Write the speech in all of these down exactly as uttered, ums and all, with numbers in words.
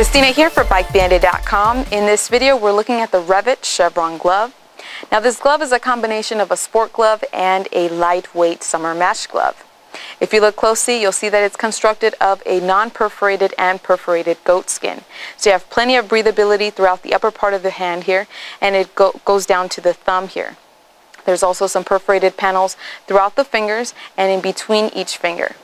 Christina here for Bike Bandit dot com. In this video, we're looking at the REV'IT! Chevron glove. Now, this glove is a combination of a sport glove and a lightweight summer match glove. If you look closely, you'll see that it's constructed of a non-perforated and perforated goat skin. So you have plenty of breathability throughout the upper part of the hand here, and it go goes down to the thumb here. There's also some perforated panels throughout the fingers and in between each finger.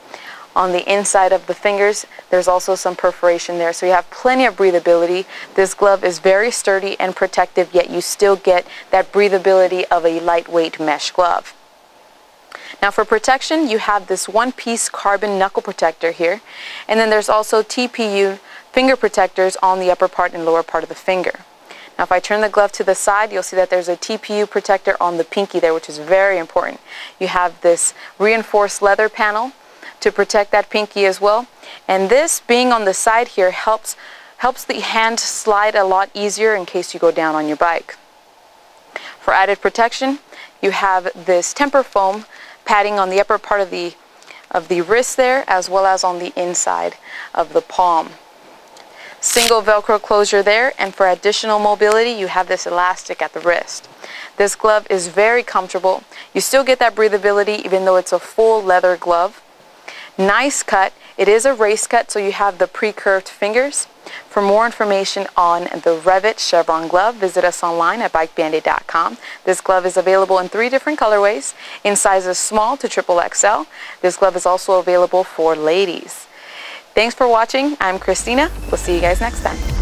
On the inside of the fingers, there's also some perforation there, so you have plenty of breathability. This glove is very sturdy and protective, yet you still get that breathability of a lightweight mesh glove. Now, for protection, you have this one-piece carbon knuckle protector here, and then there's also T P U finger protectors on the upper part and lower part of the finger. Now, if I turn the glove to the side, you'll see that there's a T P U protector on the pinky there, which is very important. You have this reinforced leather panel to protect that pinky as well, and this being on the side here helps helps the hand slide a lot easier in case you go down on your bike. For added protection, you have this Temperfoam padding on the upper part of the of the wrist there, as well as on the inside of the palm. Single Velcro closure there, and for additional mobility, you have this elastic at the wrist. This glove is very comfortable. You still get that breathability even though it's a full leather glove. Nice cut. It is a race cut, so you have the pre-curved fingers. For more information on the REV'IT! Chevron glove, visit us online at Bike Bandit dot com. This glove is available in three different colorways, in sizes small to triple X L. This glove is also available for ladies. Thanks for watching. I'm Christina. We'll see you guys next time.